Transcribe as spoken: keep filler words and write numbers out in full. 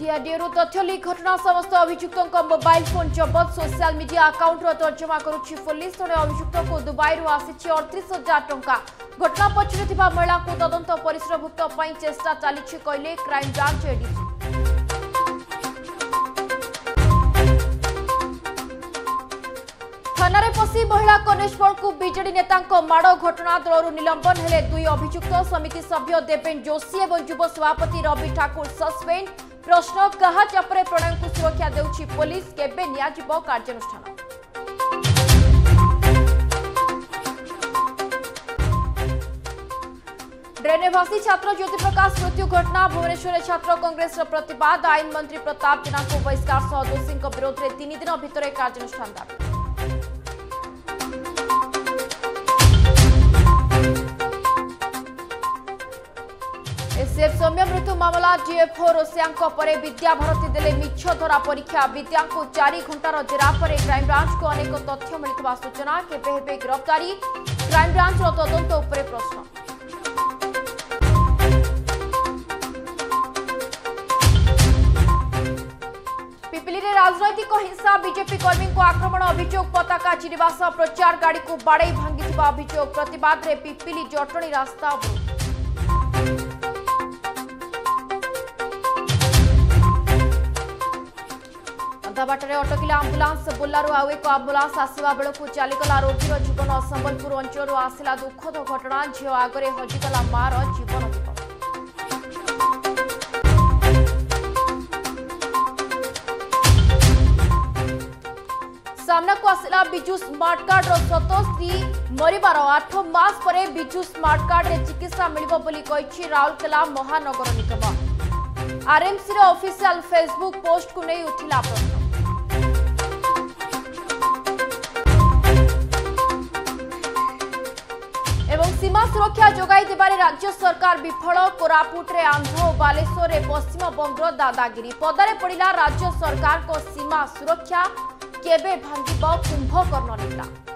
DRDO तथ्य leak घटना समस्त अभियुक्तों का मोबाइल फोन जबत सोशल मीडिया अकाउंटर तर्जमा करुच्ची पुलिस जड़े अभियुक्त को दुबई रु आसी अड़तीस हजार टंका घटना पछरे महिला को तदंत परिसरभुक्त चेष्टा चली कहले क्राइम ब्रांच एडीजी। थाना पशि महिला कनेस्टेबल को बीजेडी नेता माड़ घटना दलू निलंबन हेले दुई अभियुक्त समिति सभ्य देवेन जोशी और युव सभापति रवि ठाकुर सस्पेंड। प्रश्न क्या चापे प्रणय को सुरक्षा देउछि पुलिस केबे नियाजिबो कार्यानुष्ठान। ड्रेन भासी छात्र ज्योतिप्रकाश मृत्यु घटना भुवनेश्वर छात्र कांग्रेस प्रतिवाद आईन मंत्री प्रताप जेना को बहिष्कार सह दोषी विरोध में तीन दिन भितर कार्यानुष्ठान दाबी। एसएफ सौम्य मृत्यु मामला जीएफओ रोसिया परे विद्या भारती देले मिछ धरा परीक्षा विद्या को चारि घंटार जेरा पर क्राइमब्रांच को अनेक तथ्य मिलता सूचना केबे हेबे गिरफ्तारी क्राइमब्रांच तदंत उपरे प्रश्न। पिपिली रे राजनैतिक हिंसा बीजेपी कर्मी को आक्रमण अभियोग पताका चिड़वा सह प्रचार गाड़ी को बाड़े भांगी अभियोग प्रतिवाद रे पिपिली जटणी रास्ता अवरोध। बाटरे अटकिला आंबुलांस बुल्लारू आउ एक आंबुलांस आसवा बेलू चलीगला रोगीर जीवन। संबलपुर अंचल आसला दुखद घटना झी आगे हजिगला मार जीवन। सामना को आसला बिजु स्मार्ट कार्ड सत स्त्री मरबार आठ मास पर बिजु स्मार्ट कार्ड रे चिकित्सा मिली राउरकेला महानगर निगम। आरएमसी रे ऑफिशियल फेसबुक पोस्ट को नहीं उठिला प्रश्न। एवं सीमा सुरक्षा जोगाई देबारे राज्य सरकार विफल कोरापुट रे आंध्र और बालेश्वर रे पश्चिम बंगर दादागिरी पदारे पड़िला राज्य सरकार को सीमा सुरक्षा केबे भांगिबो कुंभकर्ण लीला।